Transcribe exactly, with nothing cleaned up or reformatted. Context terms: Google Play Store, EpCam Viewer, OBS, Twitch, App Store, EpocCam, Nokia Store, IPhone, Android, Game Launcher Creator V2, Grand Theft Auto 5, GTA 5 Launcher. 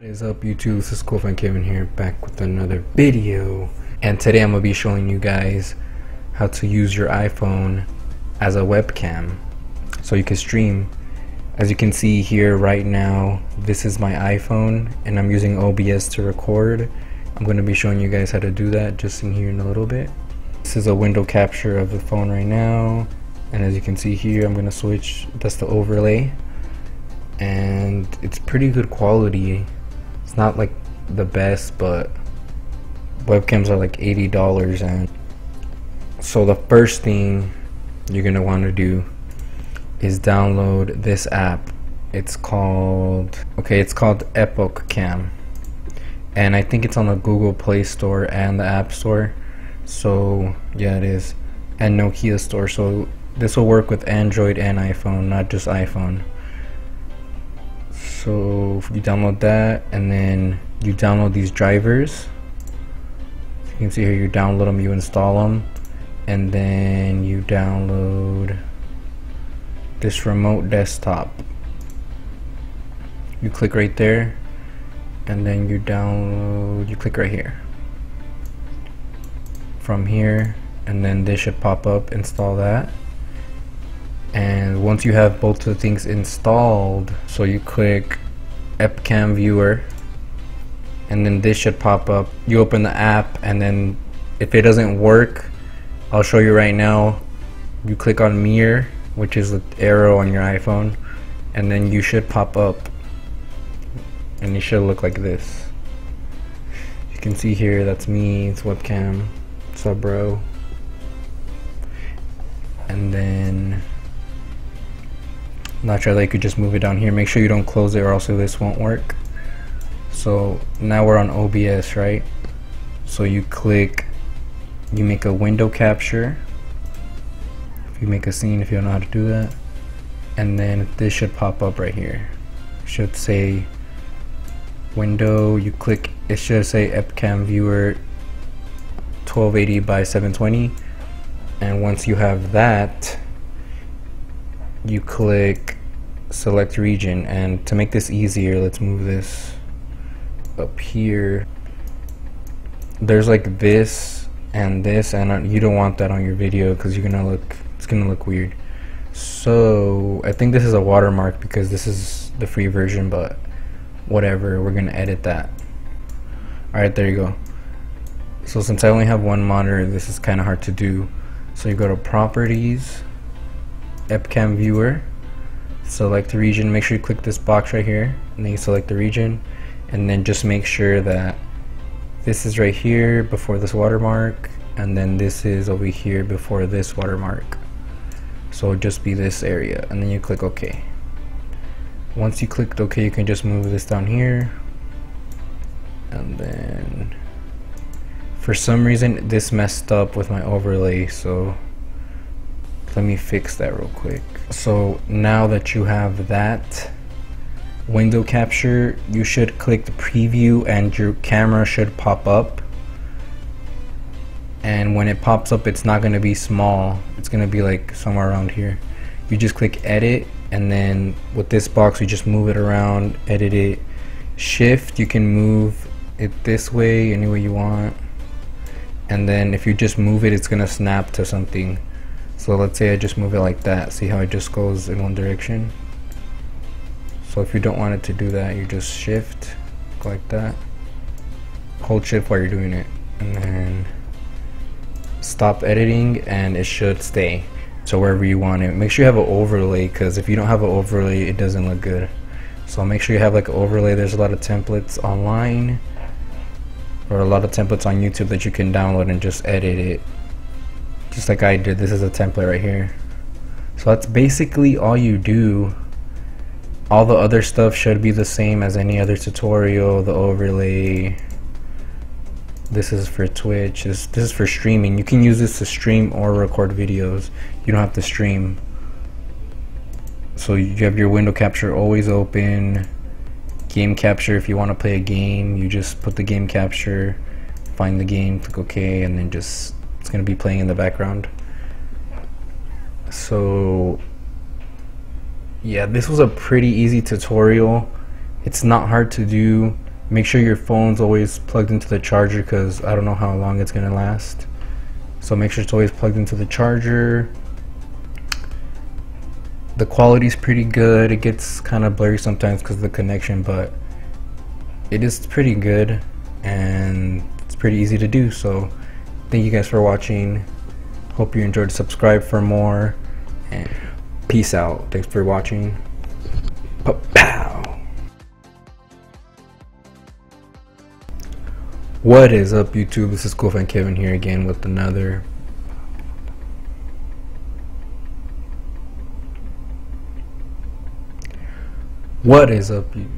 What is up YouTube, this is Cool Fun Kevin here, back with another video. And today I'm going to be showing you guys how to use your iPhone as a webcam so you can stream. As you can see here right now, this is my iPhone and I'm using O B S to record. I'm going to be showing you guys how to do that just in here in a little bit. This is a window capture of the phone right now, and as you can see here I'm going to switch, that's the overlay, and it's pretty good quality. It's not like the best, but webcams are like eighty dollars. And so the first thing you're gonna want to do is download this app. It's called okay it's called EpocCam, and I think it's on the Google Play Store and the App Store. So yeah, it is, and Nokia Store. So this will work with Android and iPhone, not just iPhone. So you download that, and then you download these drivers. You can see here, you download them, you install them, and then you download this remote desktop. You click right there, and then you download, you click right here from here, and then this should pop up, install that. And once you have both of the things installed, so you click EpCam Viewer, and then this should pop up. You open the app, and then if it doesn't work, I'll show you right now. You click on mirror, which is the arrow on your iPhone, and then you should pop up, and it should look like this. You can see here, that's me, it's webcam, what's up bro. And then not sure, they could just move it down here. Make sure you don't close it or else this won't work. So now we're on O B S, right? So you click, you make a window capture. If you make a scene, if you don't know how to do that. And then this should pop up right here. It should say window, you click, it should say EpCam Viewer twelve eighty by seven twenty. And once you have that, you click select region. And to make this easier, let's move this up here. There's like this and this, and you don't want that on your video because you're gonna look, it's gonna look weird. So I think this is a watermark because this is the free version, but whatever, we're gonna edit that. Alright, there you go. So since I only have one monitor, this is kinda hard to do. So you go to properties, EpCam Viewer, select the region. Make sure you click this box right here, and then you select the region, and then just make sure that this is right here before this watermark, and then this is over here before this watermark. So it'll just be this area, and then you click OK. Once you clicked OK, you can just move this down here, and then for some reason this messed up with my overlay, so let me fix that real quick. So now that you have that window capture, you should click the preview and your camera should pop up. And when it pops up, it's not going to be small, it's going to be like somewhere around here. You just click edit, and then with this box you just move it around, edit it, shift, you can move it this way, any way you want. And then if you just move it, it's going to snap to something. So let's say I just move it like that, see how it just goes in one direction. So if you don't want it to do that, you just shift, go like that, hold shift while you're doing it, and then stop editing, and it should stay so wherever you want it. Make sure you have an overlay, because if you don't have an overlay it doesn't look good. So make sure you have like an overlay. There's a lot of templates online, or a lot of templates on YouTube that you can download and just edit it. Just like I did, this is a template right here. So that's basically all you do. All the other stuff should be the same as any other tutorial, the overlay. This is for Twitch, this, this is for streaming. You can use this to stream or record videos. You don't have to stream. So you have your window capture always open. Game capture, if you want to play a game, you just put the game capture, find the game, click OK, and then just, it's going to be playing in the background. So yeah, this was a pretty easy tutorial. It's not hard to do. Make sure your phone's always plugged into the charger, because I don't know how long it's gonna last. So make sure it's always plugged into the charger. The quality's pretty good. It gets kind of blurry sometimes because of the connection, but it is pretty good and it's pretty easy to do. So thank you guys for watching. Hope you enjoyed. Subscribe for more and peace out. Thanks for watching. Pow. What is up, YouTube? This is Cool Fan Kevin here again with another What is up, you